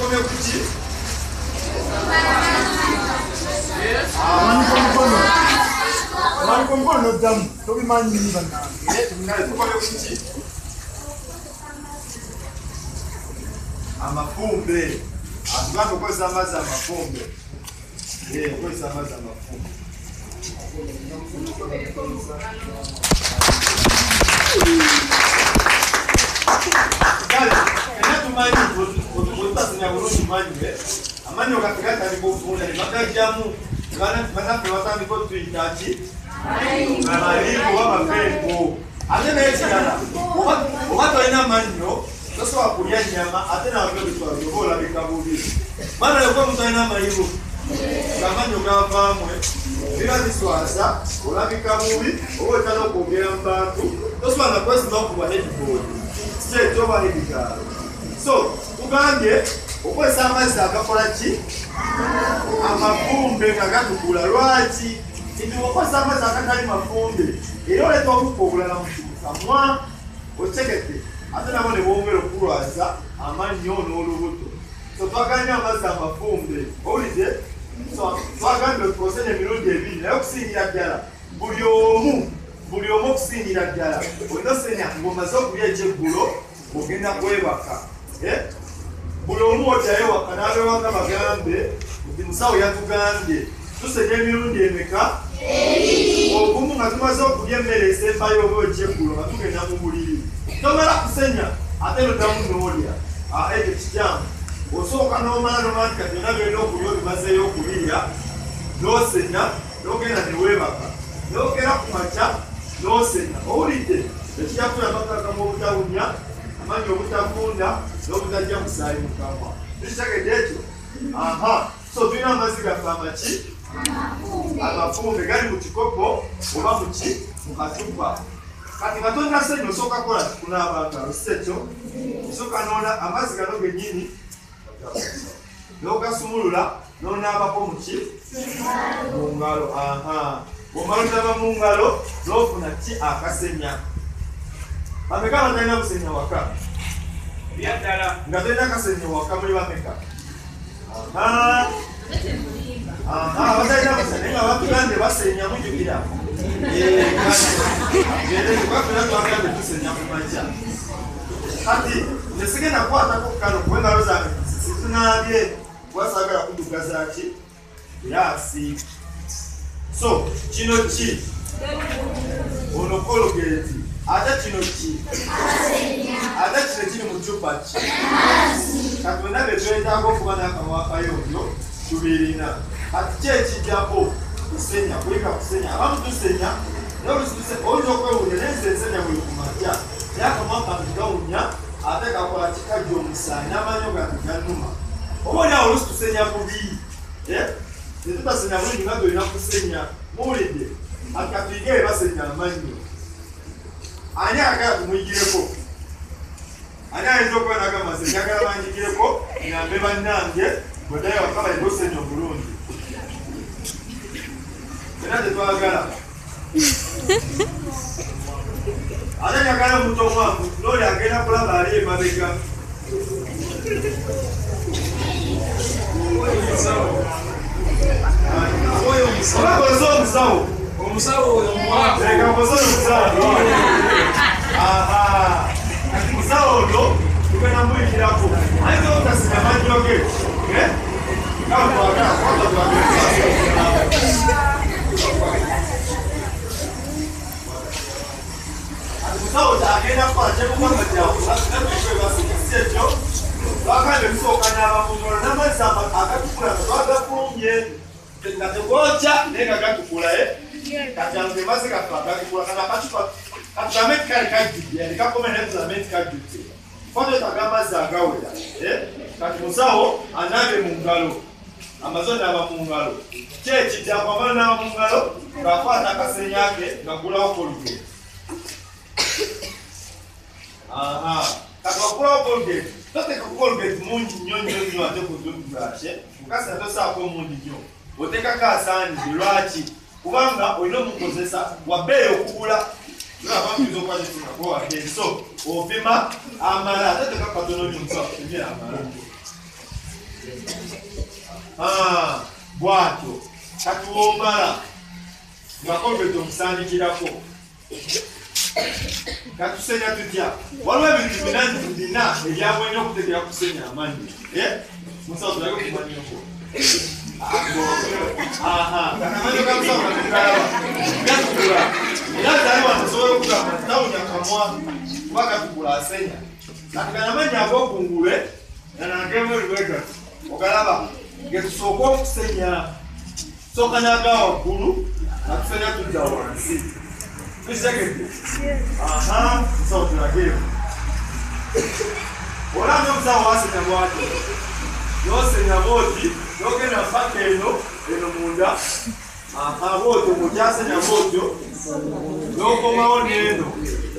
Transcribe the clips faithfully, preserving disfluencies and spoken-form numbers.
Como eu pedi? Amafumbe. Agora coisa mais amafumbe. É, coisa mais amafumbe. So, Uganda, o que está mais a caporati? A mafumbe, a gato pularuati. Então, o que está mais a catar de mafumbe? E olha todo o povo lá no sul. Samoa, o chequete. Até na mão de bombeiro o pularuaza, a manhão no luto. So, tu ganha mais a mafumbe. Olhe, so, tu ganha o processo de milhões de mil. É o que se irá dela. Buriomu, buriomu que se irá dela. O nosso senhor, o mazo que é de bulo, o que na coeva. Bulomu ojayewa kanawe wanga magambe ukimusao yatugande tusenye mirundi emeka obumu nga tumaze okulya emmere esemba yoba ojeggulo nga tugenda mu buliri tomala kusenya ate nodamu n'olya ekyo kijamu osooka n'omala nomantika byonna byolina okulya obimazeeyo okulirya n'osenya n'ogenda neweebaka n'ogera ku makya n'osenya owulidde ekijatuyabakakamu obutawunya amanyi obutafunda n'obutajja musaayi mukama tukitegedde ekyo aha so tulina amazzi gaffe amaki amafumbe gali mu kikopo oba muki mukatupa kati nga tonnasenyo osooka kola kunaabangalo si ekyo osooka noona amazzi gano gennyini n'ogasumulula n'onaabako muki mu ngalo aha omala onaba mu ngalo n'ofuna ki akasenya ameka batayina busenya waka byaddala nga talina kasenya waka muli bameka abatayina busenya nga batugande basenya mujukira aatunatwagande tusenya kumaja kati nesigenda kwatako kano kuwengalo zange situnabye wasagala kudugazaki yasi so kino ki onokologeti Ada chinochi, ada chinochi no mujupachi. Quando na verdade a água foi na canoa caiu no chuveirina. A tia tia pô, o senha, o rica o senha, vamos do senha. Não nos disse onde o que o neném senha foi comatia. Já como para dar unha, até que a política de um senha mano ganha numa. O olha o rosto senha bubi, é? De toda senha o ninguém do ina senha, morre. A capiga vai senha mano. Ani agora tu me girou, ani aí jogou na cama, se já agora vai girou, na beira na angue, quando eu acabei de você não pulou, quando eu tô agora, aí agora mudou mano, não é aquela pula daí, mas é cá, foi o misão, foi o misão Musau yang muat, mereka musau musau. Ah, musau tu, bukan ambil kira aku. Ayo kita siapa joki, eh? Kau buat apa? Kau tak buat apa? Musau dah kena apa? Cepat buat jauh. Kita mesti bersih bersih jauh. Bagai besok kena apa? Nama siapa? Agak kurang, agak kurang ye. Tengah tu wajah, ni agak kurang eh. Kajang sebab sekarang kami kurangkan apa cuma katamet kaki, jadi kami komen katamet kaki. Foto tagama zagau ya, katusau anabe mungalo, Amazon nama mungalo, ceci jawapan nama mungalo, kafat tak kasenya ke, ngakulau polge. Aha, tak ngakulau polge, tak tak polge muncul nyonya nyonya tu kudu beraje, bukan satu sahaja muncul. Boleh kakak sani beraje. Kubanga oilo mukozesa wabe okugula na abantu zo kwaje tunakoa so ofima amala tete kapatono nyo msa kimya amala Ah, quatro. Katuombala. Makombe tomusanyikirako. Katusenya tutya. Waliwo ebintu binangi tulina ebyabwe nnyo okutegeera kusenya amanyi. Eh? Musawo nayo kumanya ko. Aha. Namanyo kamsa wakala. Yakula. Yakali wanasoro kula tawo yakamwa. Waka kula asenya. Nakana manje abokungule. Nanakemo libweka. Okalaba. Getusoko kusenya. Soka nagawa kulu. Nakusenya tutya wansi. Bisegede. Aha. Musawo tunagero. Olando musawo asenya bwati. Yose nyaboti, yoke na pakeno, eno munda. Aha, wote, mujase nyabotyo. Yoko maoni eno.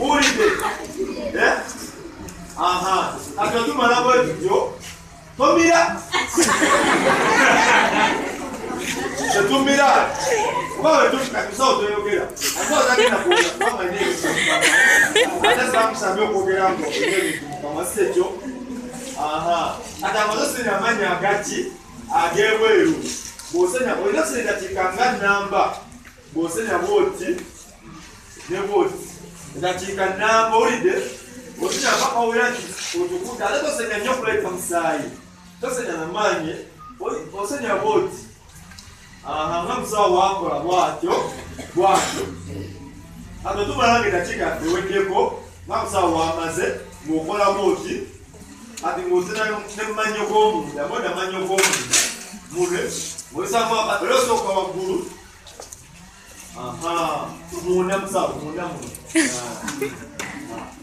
Uride. Eh? Aha. Akatuma na boyo. Tomira. Se tu mirar. Qual é tu que só tu eu quero. Agora aqui na porta, não vai nem. Até vamos saber o programa, porque vamos ser jo. Aha. Atamazosi na manya agati ageweyo. Bosenya oyose datika nga namba. Bosenya voti. Ne voti. Datika namba olide. Bosenya papa oyaki otukuta ale bosenya nyokule kamsai. Bosenya na manye. Bosenya voti. Aha ngamza wako la bwatyo. Bwatyo. Atotuma nange datika ewekeko. Ngamza wamaze mukola voti. Ati mozina nemanyo gomu, yamoda manyo gomu. Mure, moza mwa patoloso kwa waguru. Aha, muona msa, muona muona.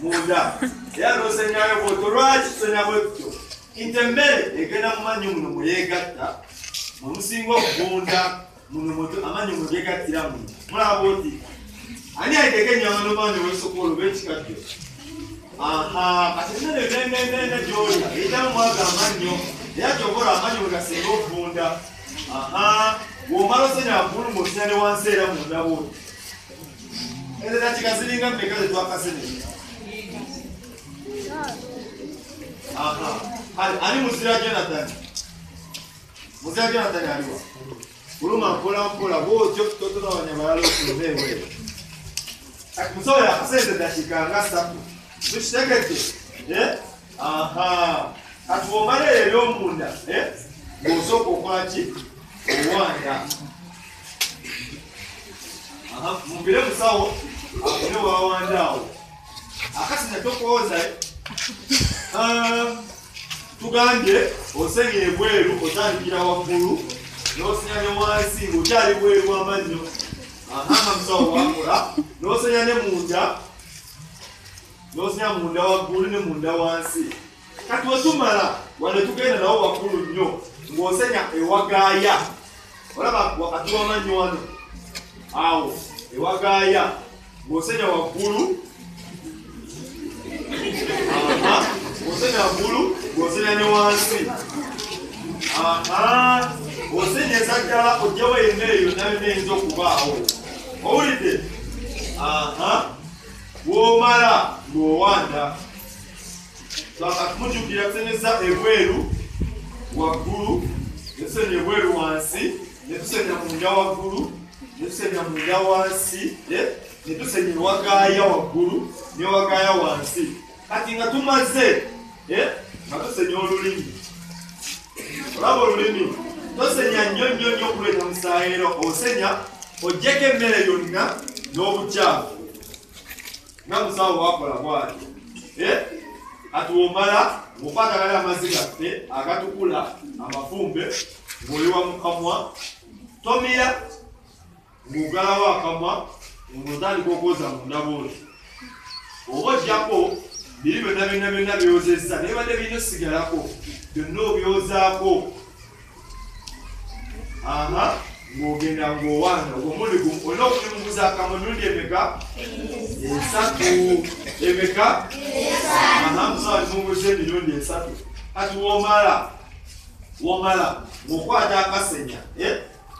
Muona. Ya no senyawe botoroaji, senyawe kyo. Intembele, egena manyo muno yegata. Mumusingo muona, muno moto amanyo yegata tira muno. Mura boti. Ani ayeke nyamano manyo wesokolo bechika kyo. Aha, kasi nene nene nene joya, ita mwaga manyo, ya chokora manyo kasego funda. Aha, wumalo senya mbulu mwosene wansera mwunda wote. Ede na chikasini nga mbekaze tuwa kasini. Aha, ani musira Jonathan. Musira Jonathan aliwa. Uluma mpola mpola, wote yoku totuna wanyamayalo kulewewe. Akusoya, kasende na chikanga sapu. Tushtegeke, eh? Aha. Atuomale elio munda, eh? Gosoko kwa chi, uwanda. Aha, mbile msawo, mbile wawandao. Akasi netoko oza, eh? Ah, tugande, osengi ebweru, otani kila wakulu. Nosinyane wansi, uchari bweru wa manyo. Aha, msawo wakula. Nosinyane munda. Nosinya munda wakulu ni munda wansi. Kati watumala, waletukena na wakulu nyo. Mwosenya ewagaya. Walaba wakati wamanyo wano. Awo, ewagaya. Mwosenya wakulu. Aha. Mwosenya wakulu, mwosenya ni wansi. Aha. Mwosenya zakala ojewa eneyo na enezo kubaho. Maulite. Aha. Womala. Luanda, só a gente queria ter essa evoeiro, o agulho, esse evoeiro ansi, esse é o mundial agulho, esse é o mundial ansi, é, esse é o agaia agulho, o agaia ansi, a tinha tu mais é, é, mas esse é o lulimi, bravo lulimi, tu seria nho nho nho por aí não sai não, ou seria o dia que me levou na novo dia Namu sawa wako la mwari. Eh? Atuomala, mupata kala mazika. Eh? Akatukula, amafumbe, mwoliwa mkamwa. Tomila, mugala wakamwa, mnodani kukoza mundaboni. Ogoji yako, biliwe nabi nabi nabi yoze sana. Ewa nabi ino sigara ko. Deno yoze ako. Aha. Mugenda ngowana omuli gumono kulimuza kamunuli emeka esatu emeka anamuza nunguze mirundi esatu ati womala womala mukwata akasenya eh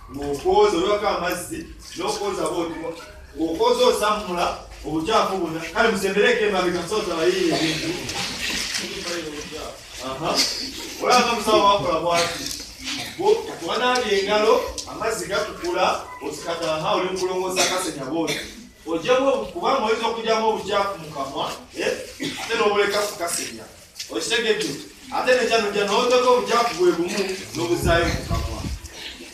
mukozo yoka mazzi nokoza bodi mukozo samula obujafu buna kale musembereke mabika soza bayiye bintu Aha. Oya kamusaba wakulabwati. Wanali engalo amazi gatukula osikata ha oli mkulongoza kasenya bodi. Ojewo kubanga oyizo kujamu obujafu mukamwa eh ate n'obuleka kasenya. Oyisegeju ate nejano jano otoko obujafu bwe bumu n'obuzayo mukamwa.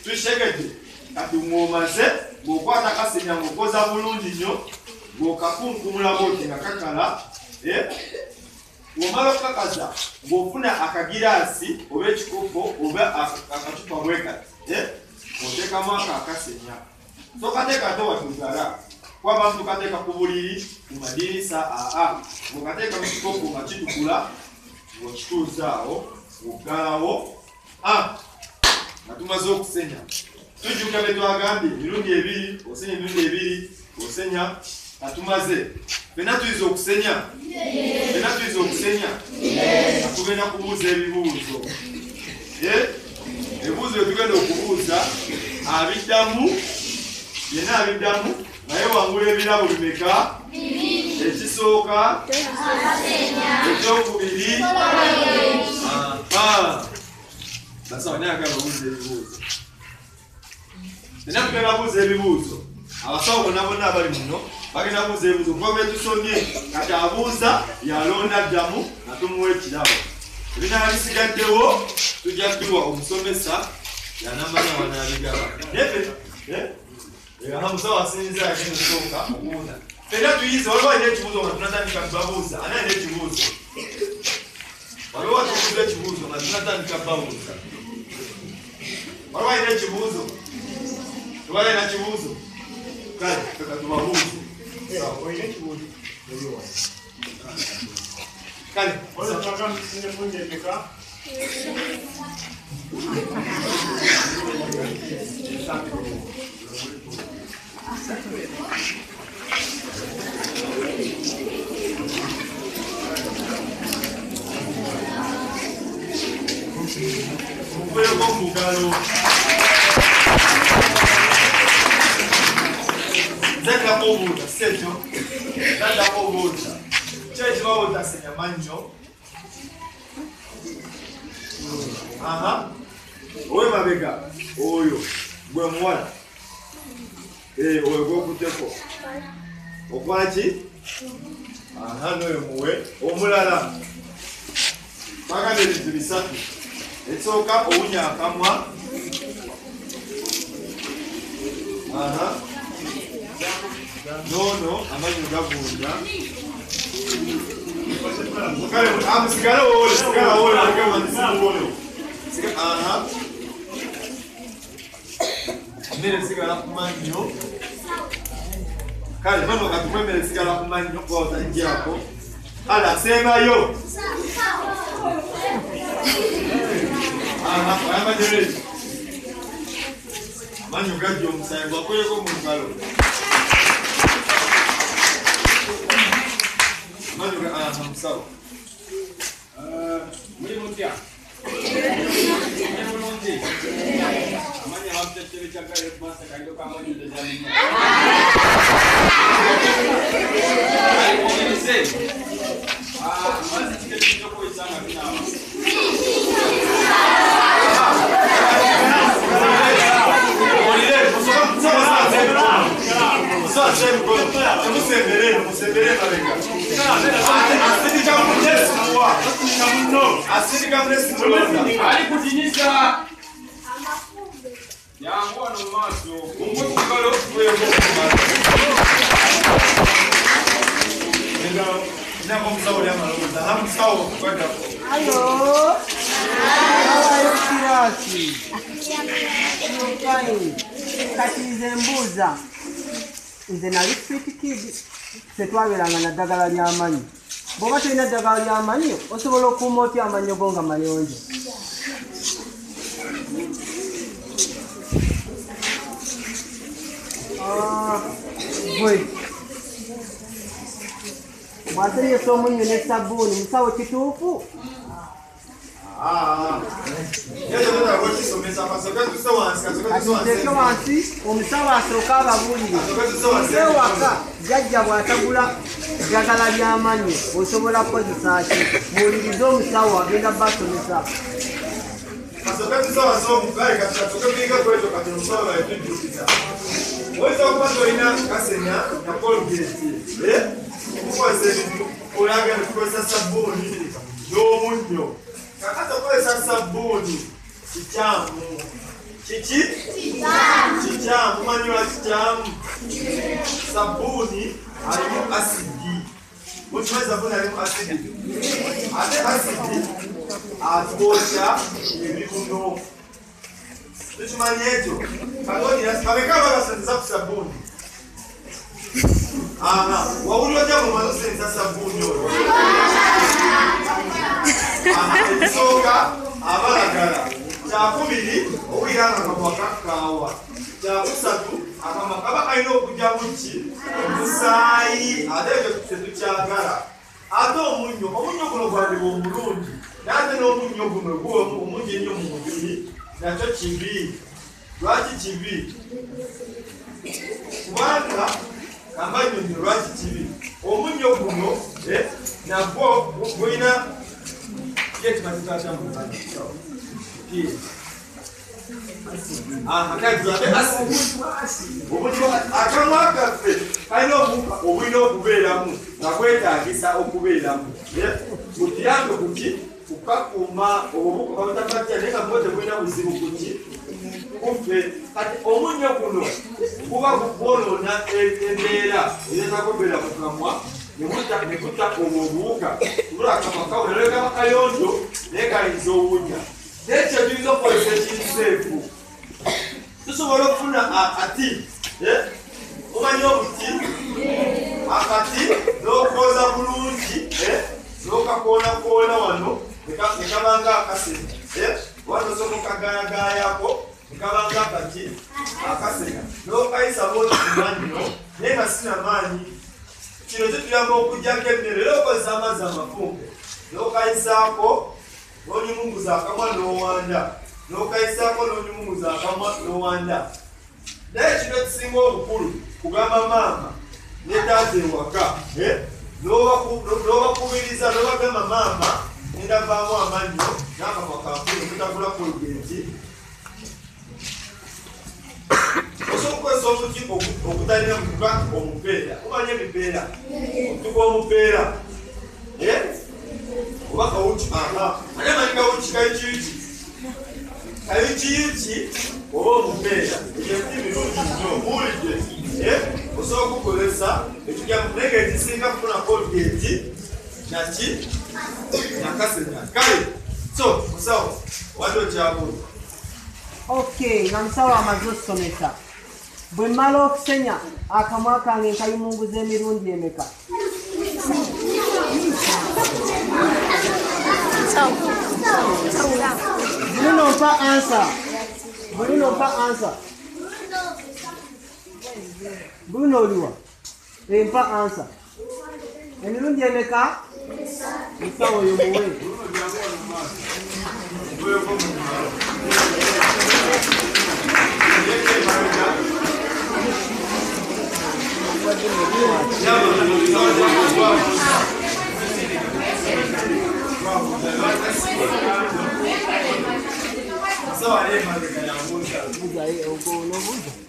Tuyisegeju kati mwomaze bw'okwata kasenya ng'okoza bulungi nnyo bw'okakunkumula bodi nga kakala eh Omala kakaza ngofuna akagirasi obe chikopo obe akachupa weka eh oteka maka akasenya tokateka dowa tuzara kwa bantu kateka kubuliri kumadirisa a a mukateka mchikopo machitukula wochuzao ukalawo a natumazo kusenya tujuka betu agambi mirundi ebiri osenya mirundi ebiri osenya natumaze Benatu izo kusenya Benatu izo kusenya Akubena kubuza ebibuzo Eh Ebuzo yotugenda okubuza Abidamu Yena abidamu Naye wangula ebirabo bimeka Ekisooka Ekyokubiri Aha Basa wani agala kubuza ebibuzo Benatu genda kubuza ebibuzo Abasawo bonna bonna abali muno bagenda kubuuza ebibuuzo kuba tusomye kati abuuza yalonda ddamu natumuwa ekirabo ebinaala bisigaddewo tujja kubiwa omusomesa yanamanya wanaabigaba amusawo asinza yakensoka okubuuza era tuyize waliwo alina ekibuuzo nga tunatandika tubabuuza anaalina ekibuuzo waliwo tubuuza ekibuuzo nga tunatandika babuuza waliwo alina ekibuuzo tubalina kibuuzo Cara, você tá numa rua? Não, hoje é de hoje. Cara, olha pra cá, você não pode pegar? Foi o bambu, garoto. Zenda povuta, sejo. Zenda povuta. Cheji wavuta senya manjo. Aha. Owe mabega. Oyo. Gwe mwana. Eh, owe gwe kuteko. Okwachi. Aha, noye muwe. Omulala. Maka nelizu bisatu. Etsoka ounya akamwa. Aha. Não, não, a mais jogar bunda. Cara, ah, mas cara olho, cara olho, cara mano, olho. Ah, mere sigara kumanyo. Cara, mano, atumwe mere sigara kumanyo kwa utaingia hapo. Ala sema yo. Ah, hapa ndio. Manyo gaji omsaiba kule kwa mungalo. Mano, ah, não sabe. Ah, muito bom dia. Muito bom dia. Amanhã vamos ter que chegar aí para se cair do caminho de Jerusalém. Como é que é? Ah, mas tem que ter coisa na vida. Olha, você não sabe nada. Só chega quando tá, você merece, você merece amiga. Asirika mwenyezi mwa mno asirika mwenyezi mwa alikudinisa yangu ana maso umwe kugalo wewe ndio na komsa wala maloza hamu sawa kwenda hayo hayo kirasi nyokai katize mbuza nze nali kipikidi tetwabiranga na ddagala ly'amanyi bw'oba tolina ddagala ly'amanyi osobola okuuma otya amanyi go nga mayonjo gwe bw'ateresa omunnyo ne sabbuuni musawo kituufu atuzeko wansi omusawo asooka ababuulire ewaka jjajja bw'atagula njagala by'amanyi osobola kukozesa ki muwulirize omusawo agenda basomesa Chichi? Chichamu. Chichamu. Mani wa chichamu. Sabuni harimu asidi. Mtu mwe sabuni harimu asidi. Ate asidi. Atosha. Yemibuno. Mtu manieto. Kagoni ya kamekama kasendeza kusabuni. Ana. Wauli wa jamu manusendeza sabuni yoro. Ana. Soka. Avala gara. Chakubili, uwiana kabaka kawa. Chakusatu, akamakaba kaino kuja muchi. Musai, adeje kutetu chagara. Ato munyo, munyo kuno kwa dibo mulundi. Nate no munyo kuno kwa munyo nyo munguni. Nacho chibi. Lwachi chibi. Wanda, kamanyo ni lwachi chibi. Omunyo kuno, eh, na kwa kukwena. Keti matita chambu kani. Ah, aqui é do lado. O mundo agora não há café. Aí não o mundo não cobre lá mu. Na coisa aqui está o cobre lá mu. O diabo cobre o cacuma o mundo quando está fazendo nega pode o mundo usa o cobre. Cobre. O mundo não cobre. O cara cobre na endereira. Ele está cobre lá mu para moi. O mundo neguta o mundo cá. O cara está fazendo nega aí onde nega isso o mundo. Deixa de não pode ser difícil. Tu só vai ouvir a ati, né? O maior ati, a ati, não coisa bulungi, né? Não cacola cola mano, fica fica manga casi, né? Quando só não cagar gaia co, fica manga ati, a casi. Não aí sabor de mano, nem assim a mani. Tiro de tiago cuja que me não coisa mais zama fungo, não aí sapo Noni mungu za kama no wanda. Nokai sako noni mungu za kama no wanda. Dae chino tisingo ukulu. Kugama mama. Netaze waka. Eh? Nova kuwiriza. Nova kama mama. Nenda mbamu wa manyo. Naka wakakulu. Kuta kula kulu genti. Oso kwe sofu kiko okutanina mkuka omupera. Umanye mipera. Kutuko omupera. Eh? Oba kauchi aha ane mani kauchi kauchi uchi kauchi uchi oba mupera yeti mirundi nyo mulide eh osobola kukolesa ekijja munege ekisinga kufuna colgate naki nakasenya kale so musawo wado kyabulu okay nga musawo amaze okusomesa bwe mmala okusenya akamwa kange nkayimunguza emirundi emeka Bruno pa ansa. Bruno pa ansa. Bruno liwa. E pa ansa. Enirundi emeka? Isawo yomuwe. Só aí, mas eu vou.